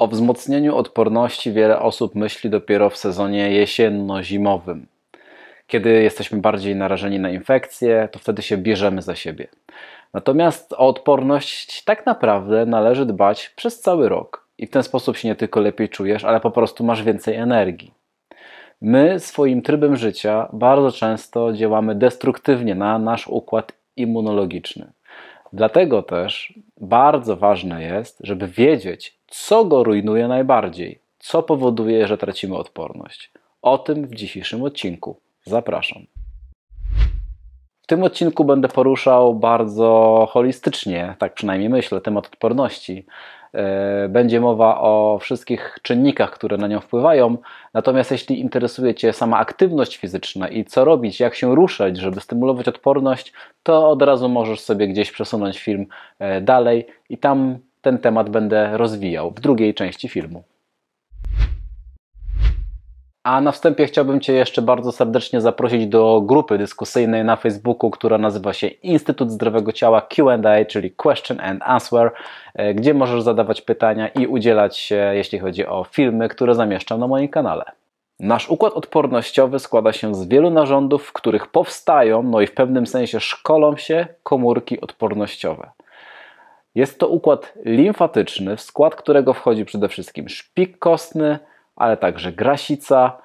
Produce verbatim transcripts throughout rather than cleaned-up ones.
O wzmocnieniu odporności wiele osób myśli dopiero w sezonie jesienno-zimowym. Kiedy jesteśmy bardziej narażeni na infekcje, to wtedy się bierzemy za siebie. Natomiast o odporność tak naprawdę należy dbać przez cały rok. I w ten sposób się nie tylko lepiej czujesz, ale po prostu masz więcej energii. My swoim trybem życia bardzo często działamy destruktywnie na nasz układ immunologiczny. Dlatego też bardzo ważne jest, żeby wiedzieć, co go rujnuje najbardziej, co powoduje, że tracimy odporność. O tym w dzisiejszym odcinku. Zapraszam. W tym odcinku będę poruszał bardzo holistycznie, tak przynajmniej myślę, temat odporności. Będzie mowa o wszystkich czynnikach, które na nią wpływają. Natomiast jeśli interesuje Cię sama aktywność fizyczna i co robić, jak się ruszać, żeby stymulować odporność, to od razu możesz sobie gdzieś przesunąć film dalej i tam ten temat będę rozwijał w drugiej części filmu. A na wstępie chciałbym Cię jeszcze bardzo serdecznie zaprosić do grupy dyskusyjnej na Facebooku, która nazywa się Instytut Zdrowego Ciała Q and A, czyli Question and Answer, gdzie możesz zadawać pytania i udzielać się, jeśli chodzi o filmy, które zamieszczam na moim kanale. Nasz układ odpornościowy składa się z wielu narządów, w których powstają, no i w pewnym sensie szkolą się komórki odpornościowe. Jest to układ limfatyczny, w skład którego wchodzi przede wszystkim szpik kostny, ale także grasica,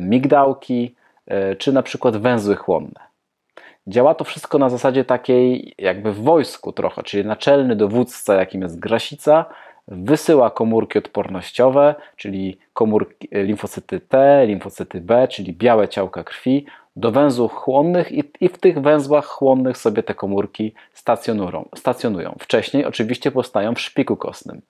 migdałki czy na przykład węzły chłonne. Działa to wszystko na zasadzie takiej jakby w wojsku trochę, czyli naczelny dowódca, jakim jest grasica, wysyła komórki odpornościowe, czyli komórki, limfocyty T, limfocyty B, czyli białe ciałka krwi, do węzłów chłonnych i, i w tych węzłach chłonnych sobie te komórki stacjonują. stacjonują. Wcześniej oczywiście powstają w szpiku kostnym.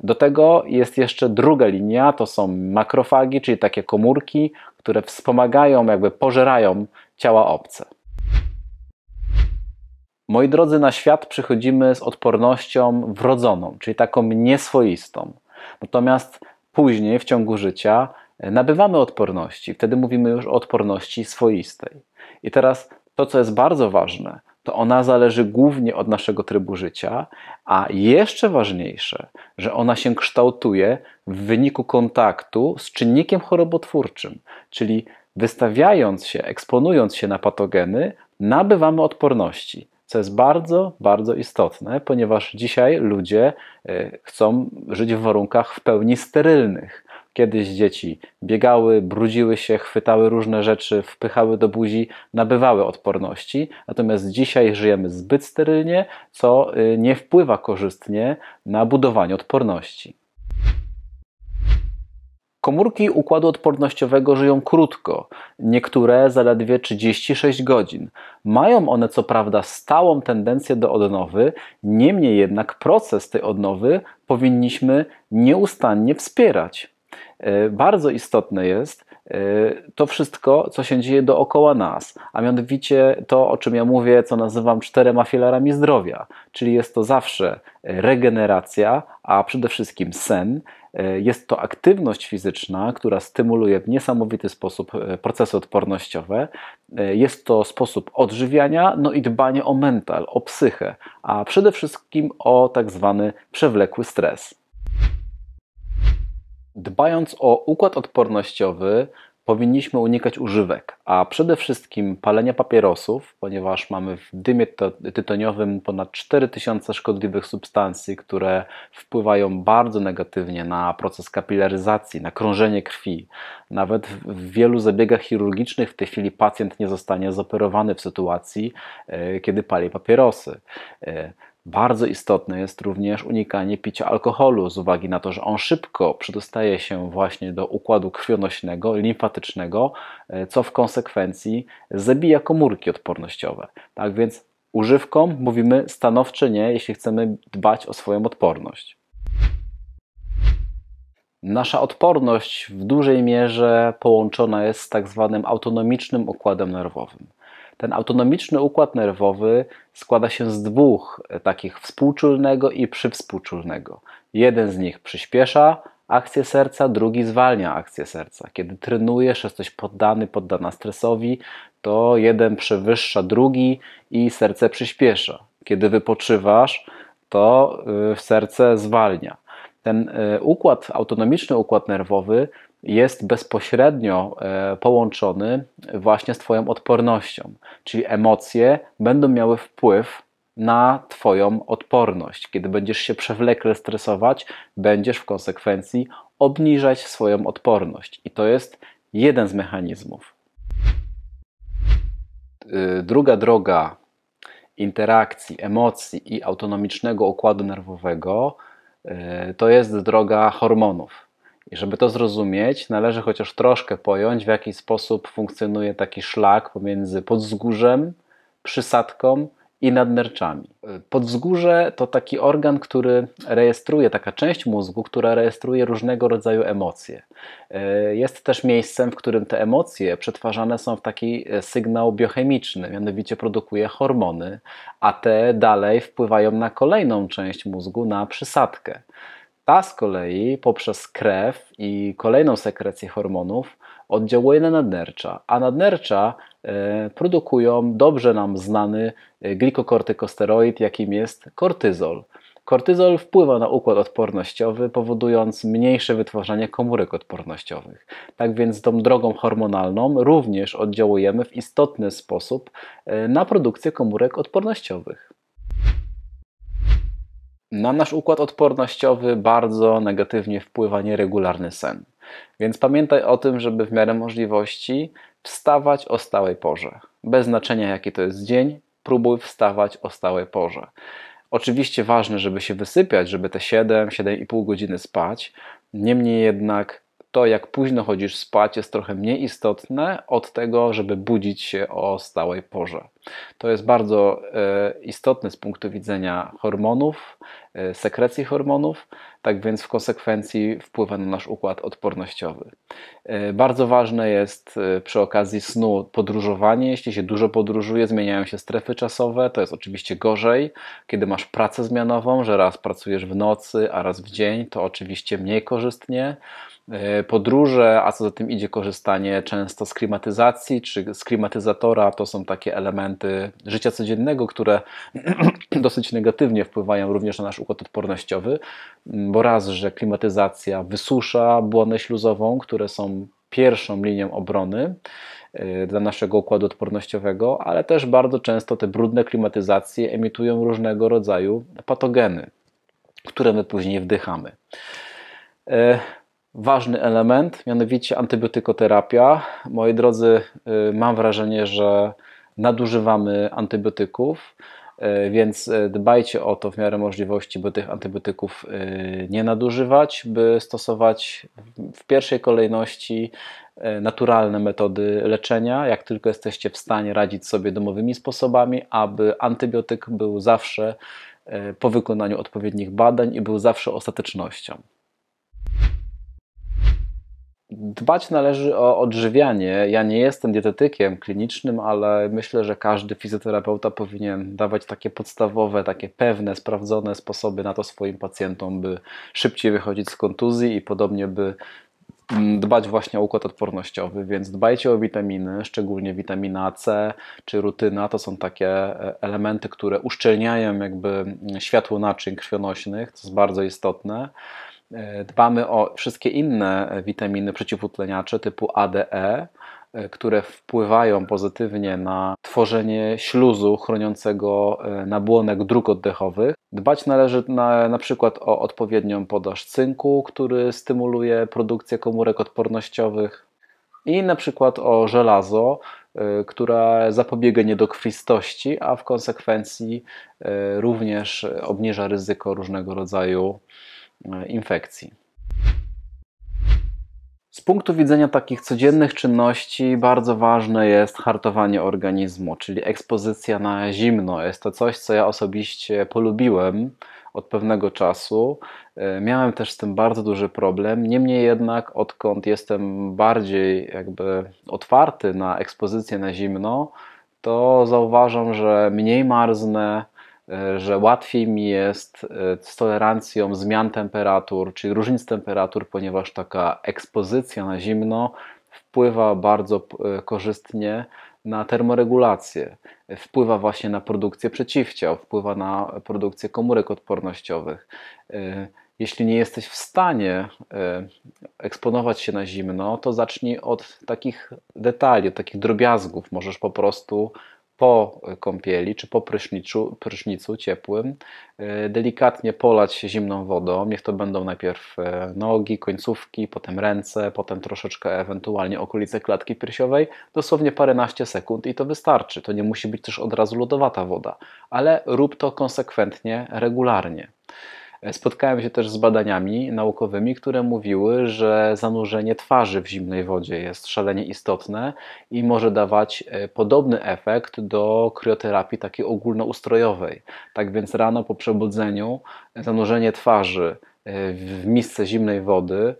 Do tego jest jeszcze druga linia, to są makrofagi, czyli takie komórki, które wspomagają, jakby pożerają ciała obce. Moi drodzy, na świat przychodzimy z odpornością wrodzoną, czyli taką nieswoistą. Natomiast później w ciągu życia nabywamy odporności, wtedy mówimy już o odporności swoistej. I teraz to, co jest bardzo ważne, to ona zależy głównie od naszego trybu życia, a jeszcze ważniejsze, że ona się kształtuje w wyniku kontaktu z czynnikiem chorobotwórczym, czyli wystawiając się, eksponując się na patogeny, nabywamy odporności. Co jest bardzo, bardzo istotne, ponieważ dzisiaj ludzie chcą żyć w warunkach w pełni sterylnych. Kiedyś dzieci biegały, brudziły się, chwytały różne rzeczy, wpychały do buzi, nabywały odporności. Natomiast dzisiaj żyjemy zbyt sterylnie, co nie wpływa korzystnie na budowanie odporności. Komórki układu odpornościowego żyją krótko, niektóre zaledwie trzydzieści sześć godzin. Mają one co prawda stałą tendencję do odnowy, niemniej jednak proces tej odnowy powinniśmy nieustannie wspierać. Bardzo istotne jest to wszystko, co się dzieje dookoła nas, a mianowicie to, o czym ja mówię, co nazywam czterema filarami zdrowia, czyli jest to zawsze regeneracja, a przede wszystkim sen, jest to aktywność fizyczna, która stymuluje w niesamowity sposób procesy odpornościowe, jest to sposób odżywiania, no i dbanie o mental, o psychę, a przede wszystkim o tak zwany przewlekły stres. Dbając o układ odpornościowy, powinniśmy unikać używek, a przede wszystkim palenia papierosów, ponieważ mamy w dymie tytoniowym ponad cztery tysiące szkodliwych substancji, które wpływają bardzo negatywnie na proces kapilaryzacji, na krążenie krwi. Nawet w wielu zabiegach chirurgicznych w tej chwili pacjent nie zostanie zoperowany w sytuacji, kiedy pali papierosy. Bardzo istotne jest również unikanie picia alkoholu z uwagi na to, że on szybko przedostaje się właśnie do układu krwionośnego, limfatycznego, co w konsekwencji zabija komórki odpornościowe. Tak więc używkom mówimy stanowcze nie, jeśli chcemy dbać o swoją odporność. Nasza odporność w dużej mierze połączona jest z tak zwanym autonomicznym układem nerwowym. Ten autonomiczny układ nerwowy składa się z dwóch takich współczulnego i przywspółczulnego. Jeden z nich przyspiesza akcję serca, drugi zwalnia akcję serca. Kiedy trenujesz, jesteś poddany, poddana stresowi, to jeden przewyższa drugi i serce przyspiesza. Kiedy wypoczywasz, to serce zwalnia. ten układ autonomiczny, układ nerwowy jest bezpośrednio połączony właśnie z Twoją odpornością, czyli emocje będą miały wpływ na Twoją odporność. Kiedy będziesz się przewlekle stresować, będziesz w konsekwencji obniżać swoją odporność i to jest jeden z mechanizmów. Druga droga interakcji, emocji i autonomicznego układu nerwowego to jest droga hormonów. I żeby to zrozumieć, należy chociaż troszkę pojąć, w jaki sposób funkcjonuje taki szlak pomiędzy podwzgórzem, przysadką i nadnerczami. Podwzgórze to taki organ, który rejestruje, taka część mózgu, która rejestruje różnego rodzaju emocje. Jest też miejscem, w którym te emocje przetwarzane są w taki sygnał biochemiczny, mianowicie produkuje hormony, a te dalej wpływają na kolejną część mózgu, na przysadkę. Ta z kolei poprzez krew i kolejną sekrecję hormonów oddziałuje na nadnercza, a nadnercza produkują dobrze nam znany glikokortykosteroid, jakim jest kortyzol. Kortyzol wpływa na układ odpornościowy, powodując mniejsze wytwarzanie komórek odpornościowych. Tak więc tą drogą hormonalną również oddziałujemy w istotny sposób na produkcję komórek odpornościowych. Na nasz układ odpornościowy bardzo negatywnie wpływa nieregularny sen. Więc pamiętaj o tym, żeby w miarę możliwości wstawać o stałej porze. Bez znaczenia jaki to jest dzień, próbuj wstawać o stałej porze. Oczywiście ważne, żeby się wysypiać, żeby te siedem, siedem i pół godziny spać. Niemniej jednak to, jak późno chodzisz spać, jest trochę mniej istotne od tego, żeby budzić się o stałej porze. To jest bardzo e, istotne z punktu widzenia hormonów, e, sekrecji hormonów, tak więc w konsekwencji wpływa na nasz układ odpornościowy. E, bardzo ważne jest e, przy okazji snu podróżowanie. Jeśli się dużo podróżuje, zmieniają się strefy czasowe, to jest oczywiście gorzej. Kiedy masz pracę zmianową, że raz pracujesz w nocy, a raz w dzień, to oczywiście mniej korzystnie. E, podróże, a co za tym idzie korzystanie często z klimatyzacji czy z klimatyzatora, to są takie elementy życia codziennego, które dosyć negatywnie wpływają również na nasz układ odpornościowy, bo raz, że klimatyzacja wysusza błonę śluzową, które są pierwszą linią obrony dla naszego układu odpornościowego, ale też bardzo często te brudne klimatyzacje emitują różnego rodzaju patogeny, które my później wdychamy. Ważny element, mianowicie antybiotykoterapia. Moi drodzy, mam wrażenie, że nadużywamy antybiotyków, więc dbajcie o to w miarę możliwości, by tych antybiotyków nie nadużywać, by stosować w pierwszej kolejności naturalne metody leczenia, jak tylko jesteście w stanie radzić sobie domowymi sposobami, aby antybiotyk był zawsze po wykonaniu odpowiednich badań i był zawsze ostatecznością. Dbać należy o odżywianie. Ja nie jestem dietetykiem klinicznym, ale myślę, że każdy fizjoterapeuta powinien dawać takie podstawowe, takie pewne, sprawdzone sposoby na to swoim pacjentom, by szybciej wychodzić z kontuzji i podobnie, by dbać właśnie o układ odpornościowy, więc dbajcie o witaminy, szczególnie witamina C czy rutyna, to są takie elementy, które uszczelniają jakby światło naczyń krwionośnych, co jest bardzo istotne. Dbamy o wszystkie inne witaminy przeciwutleniacze typu A D E, które wpływają pozytywnie na tworzenie śluzu chroniącego nabłonek dróg oddechowych. Dbać należy na, na przykład o odpowiednią podaż cynku, który stymuluje produkcję komórek odpornościowych i na przykład o żelazo, które zapobiega niedokrwistości, a w konsekwencji również obniża ryzyko różnego rodzaju infekcji. Z punktu widzenia takich codziennych czynności bardzo ważne jest hartowanie organizmu, czyli ekspozycja na zimno. Jest to coś, co ja osobiście polubiłem od pewnego czasu. Miałem też z tym bardzo duży problem, niemniej jednak odkąd jestem bardziej jakby otwarty na ekspozycję na zimno, to zauważam, że mniej marznę, że łatwiej mi jest z tolerancją zmian temperatur, czyli różnic temperatur, ponieważ taka ekspozycja na zimno wpływa bardzo korzystnie na termoregulację, wpływa właśnie na produkcję przeciwciał, wpływa na produkcję komórek odpornościowych. jeśli nie jesteś w stanie eksponować się na zimno, to zacznij od takich detali, od takich drobiazgów. Możesz po prostu po kąpieli czy po prysznicu, prysznicu ciepłym delikatnie polać się zimną wodą. Niech to będą najpierw nogi, końcówki, potem ręce, potem troszeczkę ewentualnie okolice klatki piersiowej. Dosłownie paręnaście sekund i to wystarczy. To nie musi być też od razu lodowata woda, ale rób to konsekwentnie, regularnie. Spotkałem się też z badaniami naukowymi, które mówiły, że zanurzenie twarzy w zimnej wodzie jest szalenie istotne i może dawać podobny efekt do krioterapii takiej ogólnoustrojowej. Tak więc rano po przebudzeniu zanurzenie twarzy w misce zimnej wody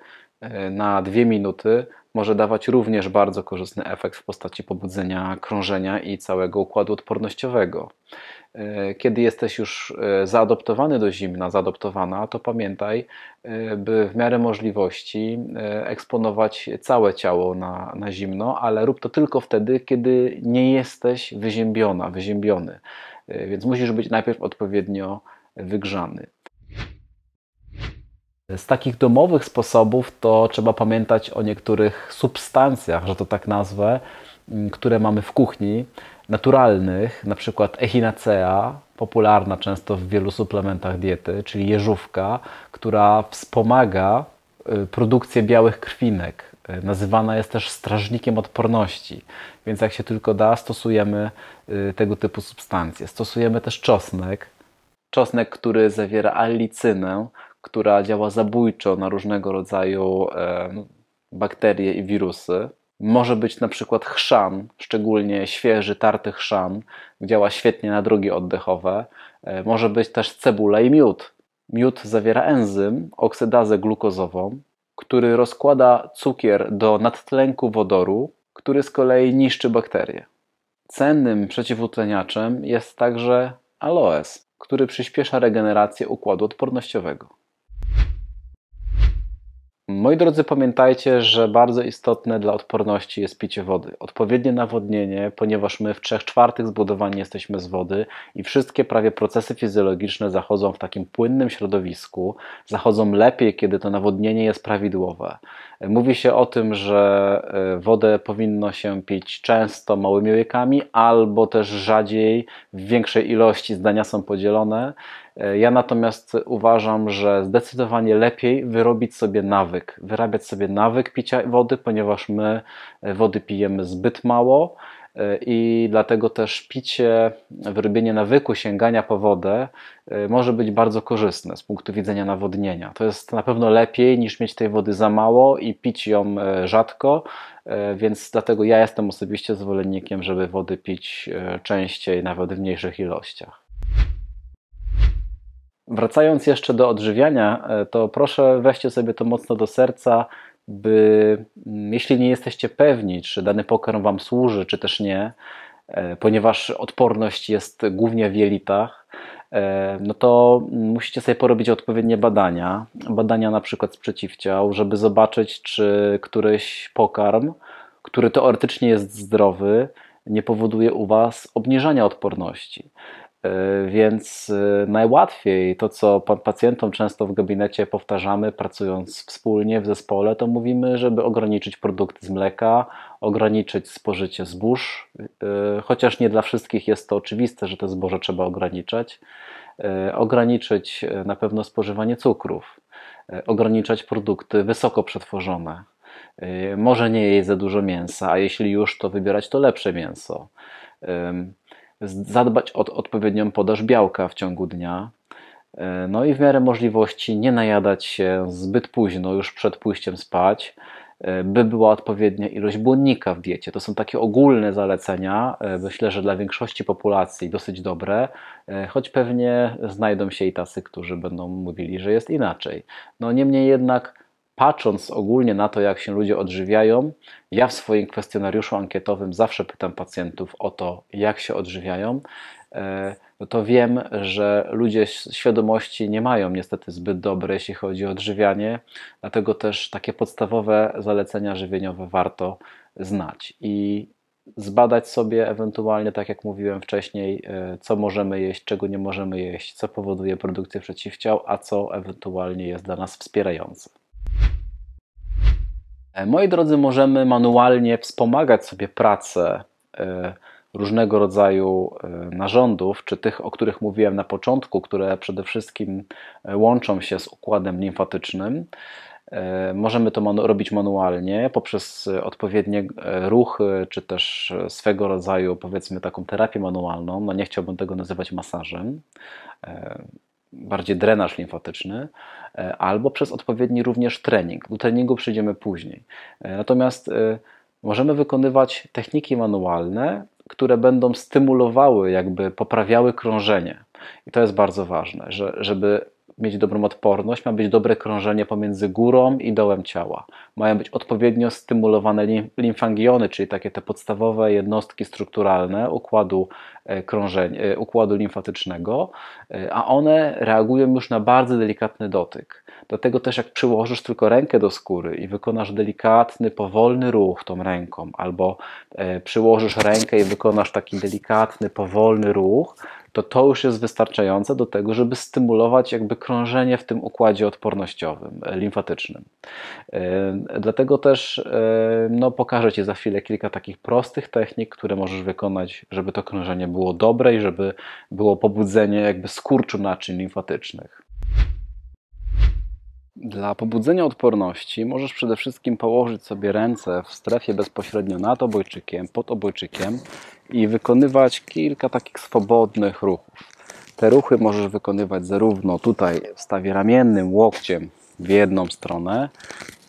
na dwie minuty może dawać również bardzo korzystny efekt w postaci pobudzenia krążenia i całego układu odpornościowego. Kiedy jesteś już zaadoptowany do zimna, zaadoptowana, to pamiętaj, by w miarę możliwości eksponować całe ciało na, na zimno, ale rób to tylko wtedy, kiedy nie jesteś wyziębiona, wyziębiony. Więc musisz być najpierw odpowiednio wygrzany. Z takich domowych sposobów to trzeba pamiętać o niektórych substancjach, że to tak nazwę, które mamy w kuchni, naturalnych, na przykład echinacea, popularna często w wielu suplementach diety, czyli jeżówka, która wspomaga produkcję białych krwinek. Nazywana jest też strażnikiem odporności, więc jak się tylko da, stosujemy tego typu substancje. Stosujemy też czosnek, czosnek, który zawiera allicynę, która działa zabójczo na różnego rodzaju bakterie i wirusy. Może być na przykład chrzan, szczególnie świeży, tarty chrzan, działa świetnie na drogi oddechowe. Może być też cebula i miód. Miód zawiera enzym, oksydazę glukozową, który rozkłada cukier do nadtlenku wodoru, który z kolei niszczy bakterie. Cennym przeciwutleniaczem jest także aloes, który przyspiesza regenerację układu odpornościowego. Moi drodzy, pamiętajcie, że bardzo istotne dla odporności jest picie wody. Odpowiednie nawodnienie, ponieważ my w trzech czwartych zbudowani jesteśmy z wody i wszystkie prawie procesy fizjologiczne zachodzą w takim płynnym środowisku, zachodzą lepiej, kiedy to nawodnienie jest prawidłowe. Mówi się o tym, że wodę powinno się pić często małymi łykami albo też rzadziej, w większej ilości, zdania są podzielone. Ja natomiast uważam, że zdecydowanie lepiej wyrobić sobie nawyk, wyrabiać sobie nawyk picia wody, ponieważ my wody pijemy zbyt mało i dlatego też picie, wyrobienie nawyku sięgania po wodę może być bardzo korzystne z punktu widzenia nawodnienia. To jest na pewno lepiej niż mieć tej wody za mało i pić ją rzadko, więc dlatego ja jestem osobiście zwolennikiem, żeby wody pić częściej, nawet w mniejszych ilościach. Wracając jeszcze do odżywiania, to proszę weźcie sobie to mocno do serca, by jeśli nie jesteście pewni, czy dany pokarm Wam służy, czy też nie, ponieważ odporność jest głównie w jelitach, no to musicie sobie porobić odpowiednie badania, badania na przykład z przeciwciał, żeby zobaczyć, czy któryś pokarm, który teoretycznie jest zdrowy, nie powoduje u Was obniżania odporności. Więc najłatwiej to, co pacjentom często w gabinecie powtarzamy, pracując wspólnie w zespole, to mówimy, żeby ograniczyć produkty z mleka, ograniczyć spożycie zbóż, chociaż nie dla wszystkich jest to oczywiste, że te zboże trzeba ograniczać, ograniczyć na pewno spożywanie cukrów, ograniczać produkty wysoko przetworzone, może nie jeść za dużo mięsa, a jeśli już, to wybierać to lepsze mięso. Zadbać o odpowiednią podaż białka w ciągu dnia, no i w miarę możliwości nie najadać się zbyt późno, już przed pójściem spać, by była odpowiednia ilość błonnika w diecie. To są takie ogólne zalecenia, myślę, że dla większości populacji dosyć dobre, choć pewnie znajdą się i tacy, którzy będą mówili, że jest inaczej. No niemniej jednak, patrząc ogólnie na to, jak się ludzie odżywiają, ja w swoim kwestionariuszu ankietowym zawsze pytam pacjentów o to, jak się odżywiają, to wiem, że ludzie świadomości nie mają niestety zbyt dobre, jeśli chodzi o odżywianie, dlatego też takie podstawowe zalecenia żywieniowe warto znać i zbadać sobie ewentualnie, tak jak mówiłem wcześniej, co możemy jeść, czego nie możemy jeść, co powoduje produkcję przeciwciał, a co ewentualnie jest dla nas wspierające. Moi drodzy, możemy manualnie wspomagać sobie pracę różnego rodzaju narządów, czy tych, o których mówiłem na początku, które przede wszystkim łączą się z układem limfatycznym. Możemy to manu- robić manualnie poprzez odpowiednie ruchy, czy też swego rodzaju, powiedzmy, taką terapię manualną. No nie chciałbym tego nazywać masażem, bardziej drenaż limfatyczny, albo przez odpowiedni również trening. Do treningu przyjdziemy później. Natomiast możemy wykonywać techniki manualne, które będą stymulowały, jakby poprawiały krążenie. I to jest bardzo ważne, że, żeby mieć dobrą odporność, ma być dobre krążenie pomiędzy górą i dołem ciała. Mają być odpowiednio stymulowane limfangiony, czyli takie te podstawowe jednostki strukturalne układu, krążenia, układu limfatycznego, a one reagują już na bardzo delikatny dotyk. Dlatego też jak przyłożysz tylko rękę do skóry i wykonasz delikatny, powolny ruch tą ręką, albo przyłożysz rękę i wykonasz taki delikatny, powolny ruch, to to już jest wystarczające do tego, żeby stymulować jakby krążenie w tym układzie odpornościowym, limfatycznym. Dlatego też no, pokażę Ci za chwilę kilka takich prostych technik, które możesz wykonać, żeby to krążenie było dobre i żeby było pobudzenie jakby skurczu naczyń limfatycznych. Dla pobudzenia odporności możesz przede wszystkim położyć sobie ręce w strefie bezpośrednio nad obojczykiem, pod obojczykiem i wykonywać kilka takich swobodnych ruchów. Te ruchy możesz wykonywać zarówno tutaj w stawie ramiennym, łokciem w jedną stronę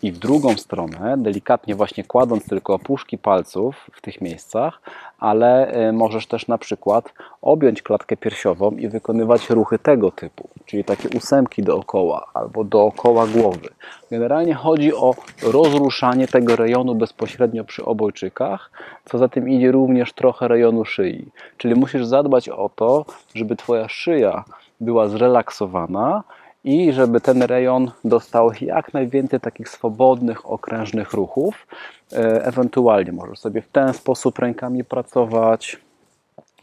i w drugą stronę, delikatnie właśnie kładąc tylko opuszki palców w tych miejscach, ale możesz też na przykład objąć klatkę piersiową i wykonywać ruchy tego typu, czyli takie ósemki dookoła albo dookoła głowy. Generalnie chodzi o rozruszanie tego rejonu bezpośrednio przy obojczykach, co za tym idzie również trochę rejonu szyi, czyli musisz zadbać o to, żeby Twoja szyja była zrelaksowana i żeby ten rejon dostał jak najwięcej takich swobodnych, okrężnych ruchów. Ewentualnie możesz sobie w ten sposób rękami pracować,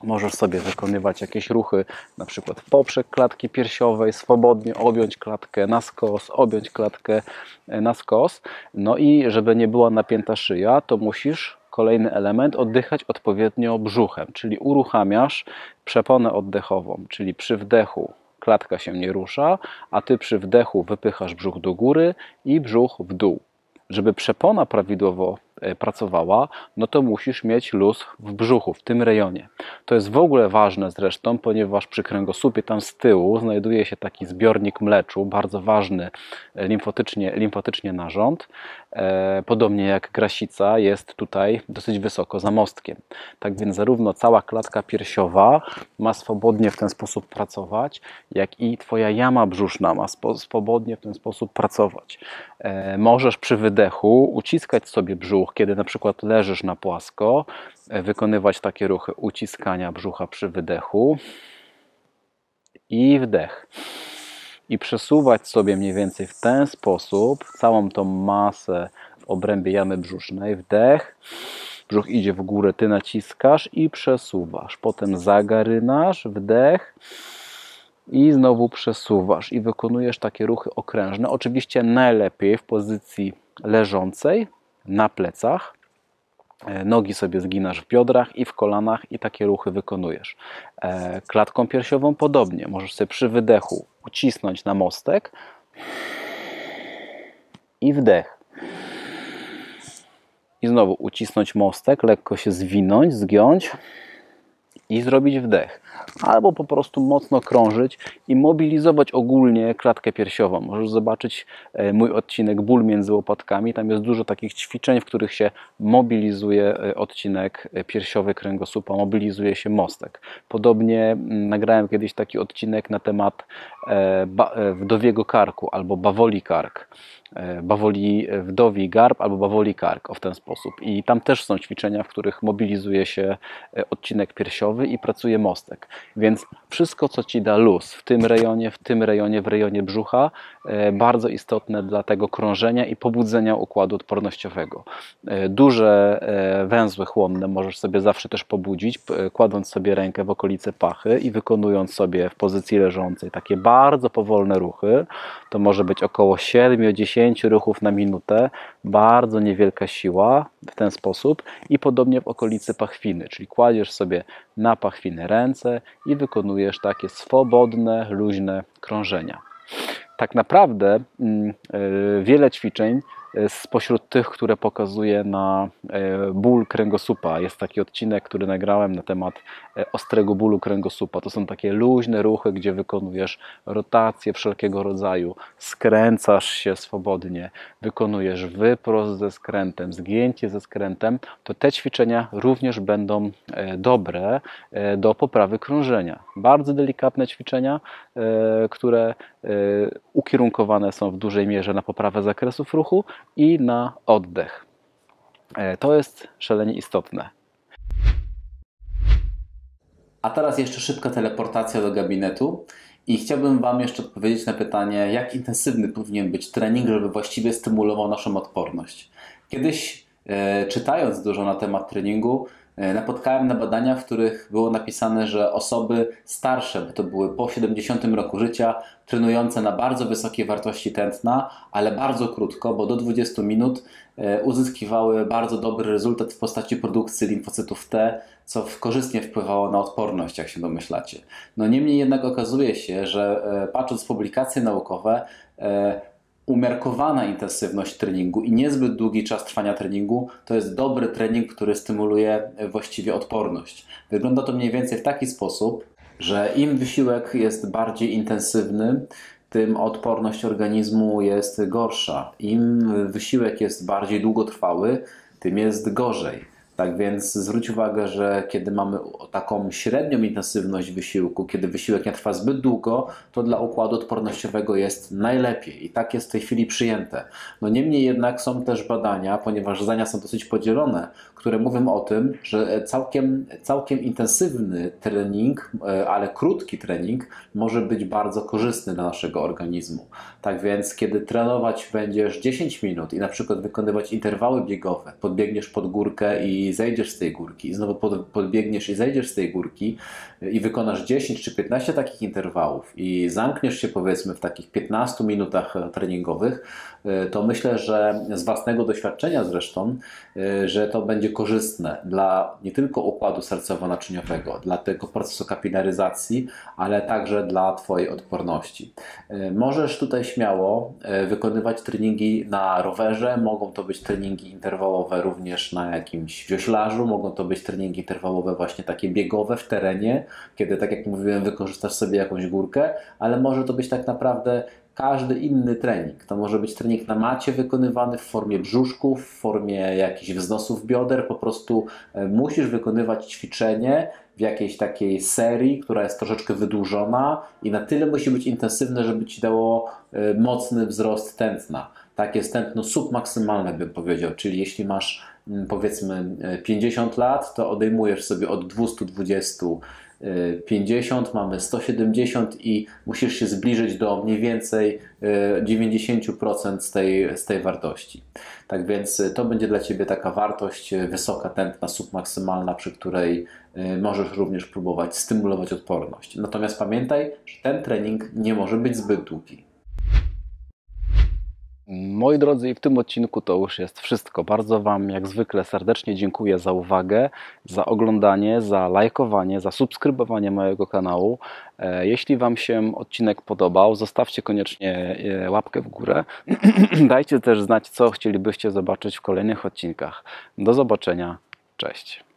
możesz sobie wykonywać jakieś ruchy, na przykład w poprzek klatki piersiowej, swobodnie objąć klatkę na skos, objąć klatkę na skos. No i żeby nie była napięta szyja, to musisz, kolejny element, oddychać odpowiednio brzuchem, czyli uruchamiasz przeponę oddechową, czyli przy wdechu klatka się nie rusza, a Ty przy wdechu wypychasz brzuch do góry i brzuch w dół. Żeby przepona prawidłowo pracowała, no to musisz mieć luz w brzuchu, w tym rejonie. To jest w ogóle ważne zresztą, ponieważ przy kręgosłupie tam z tyłu znajduje się taki zbiornik mleczu, bardzo ważny limfatycznie, limfatycznie narząd. Podobnie jak grasica jest tutaj dosyć wysoko za mostkiem. Tak więc zarówno cała klatka piersiowa ma swobodnie w ten sposób pracować, jak i Twoja jama brzuszna ma swobodnie w ten sposób pracować. Możesz przy wydechu uciskać sobie brzuch, kiedy na przykład leżysz na płasko, wykonywać takie ruchy uciskania brzucha przy wydechu i wdech. I przesuwać sobie mniej więcej w ten sposób całą tą masę w obrębie jamy brzusznej. Wdech, brzuch idzie w górę, Ty naciskasz i przesuwasz. Potem zagarynasz, wdech i znowu przesuwasz. I wykonujesz takie ruchy okrężne. Oczywiście najlepiej w pozycji leżącej, na plecach. Nogi sobie zginasz w biodrach i w kolanach i takie ruchy wykonujesz. Klatką piersiową podobnie. Możesz sobie przy wydechu ucisnąć na mostek i wdech. I znowu ucisnąć mostek, lekko się zwinąć, zgiąć i zrobić wdech. Albo po prostu mocno krążyć i mobilizować ogólnie klatkę piersiową. Możesz zobaczyć mój odcinek Ból między łopatkami. Tam jest dużo takich ćwiczeń, w których się mobilizuje odcinek piersiowy kręgosłupa, mobilizuje się mostek. Podobnie nagrałem kiedyś taki odcinek na temat wdowiego karku albo bawoli kark. Bawoli wdowi garb albo bawoli kark, o w ten sposób. I tam też są ćwiczenia, w których mobilizuje się odcinek piersiowy i pracuje mostek. żołądek. Więc wszystko, co ci da luz w tym rejonie, w tym rejonie, w rejonie brzucha, bardzo istotne dla tego krążenia i pobudzenia układu odpornościowego. Duże węzły chłonne możesz sobie zawsze też pobudzić, kładąc sobie rękę w okolice pachy i wykonując sobie w pozycji leżącej takie bardzo powolne ruchy. To może być około siedmiu do dziesięciu ruchów na minutę, bardzo niewielka siła w ten sposób i podobnie w okolicy pachwiny, czyli kładziesz sobie na pachwinę ręce i wykonujesz takie swobodne, luźne krążenia. Tak naprawdę wiele ćwiczeń spośród tych, które pokazuję na ból kręgosłupa. Jest taki odcinek, który nagrałem na temat ostrego bólu kręgosłupa. To są takie luźne ruchy, gdzie wykonujesz rotacje wszelkiego rodzaju, skręcasz się swobodnie, wykonujesz wyprost ze skrętem, zgięcie ze skrętem. To te ćwiczenia również będą dobre do poprawy krążenia. Bardzo delikatne ćwiczenia, które ukierunkowane są w dużej mierze na poprawę zakresów ruchu i na oddech. To jest szalenie istotne. A teraz jeszcze szybka teleportacja do gabinetu i chciałbym Wam jeszcze odpowiedzieć na pytanie, jak intensywny powinien być trening, żeby właściwie stymulował naszą odporność. Kiedyś, czytając dużo na temat treningu, napotkałem na badania, w których było napisane, że osoby starsze, bo to były po siedemdziesiątym roku życia, trenujące na bardzo wysokiej wartości tętna, ale bardzo krótko, bo do dwudziestu minut, uzyskiwały bardzo dobry rezultat w postaci produkcji limfocytów T, co korzystnie wpływało na odporność, jak się domyślacie. No niemniej jednak okazuje się, że patrząc w publikacje naukowe, umiarkowana intensywność treningu i niezbyt długi czas trwania treningu to jest dobry trening, który stymuluje właściwie odporność. Wygląda to mniej więcej w taki sposób, że im wysiłek jest bardziej intensywny, tym odporność organizmu jest gorsza. Im wysiłek jest bardziej długotrwały, tym jest gorzej. Tak więc zwróć uwagę, że kiedy mamy taką średnią intensywność wysiłku, kiedy wysiłek nie trwa zbyt długo, to dla układu odpornościowego jest najlepiej i tak jest w tej chwili przyjęte. No niemniej jednak są też badania, ponieważ zdania są dosyć podzielone, które mówią o tym, że całkiem, całkiem intensywny trening, ale krótki trening może być bardzo korzystny dla naszego organizmu. Tak więc kiedy trenować będziesz dziesięć minut i na przykład wykonywać interwały biegowe, podbiegniesz pod górkę i I zejdziesz z tej górki, i znowu podbiegniesz i zejdziesz z tej górki i wykonasz dziesięć czy piętnaście takich interwałów i zamkniesz się powiedzmy w takich piętnastu minutach treningowych, to myślę, że z własnego doświadczenia zresztą, że to będzie korzystne dla nie tylko układu sercowo-naczyniowego, dla tego procesu kapilaryzacji, ale także dla Twojej odporności. Możesz tutaj śmiało wykonywać treningi na rowerze, mogą to być treningi interwałowe również na jakimś w wioślarzu, mogą to być treningi interwałowe właśnie takie biegowe w terenie, kiedy tak jak mówiłem wykorzystasz sobie jakąś górkę, ale może to być tak naprawdę każdy inny trening. To może być trening na macie wykonywany w formie brzuszków, w formie jakichś wznosów bioder, po prostu musisz wykonywać ćwiczenie w jakiejś takiej serii, która jest troszeczkę wydłużona i na tyle musi być intensywne, żeby Ci dało mocny wzrost tętna. Takie jest tętno submaksymalne bym powiedział, czyli jeśli masz powiedzmy pięćdziesiąt lat, to odejmujesz sobie od dwustu dwudziestu pięćdziesiąt, mamy sto siedemdziesiąt i musisz się zbliżyć do mniej więcej dziewięćdziesięciu procent z tej, z tej wartości. Tak więc to będzie dla Ciebie taka wartość wysoka, tętna, submaksymalna, przy której możesz również próbować stymulować odporność. Natomiast pamiętaj, że ten trening nie może być zbyt długi. Moi drodzy, i w tym odcinku to już jest wszystko. Bardzo Wam jak zwykle serdecznie dziękuję za uwagę, za oglądanie, za lajkowanie, za subskrybowanie mojego kanału. Jeśli Wam się odcinek podobał, zostawcie koniecznie łapkę w górę. Dajcie też znać, co chcielibyście zobaczyć w kolejnych odcinkach. Do zobaczenia, cześć!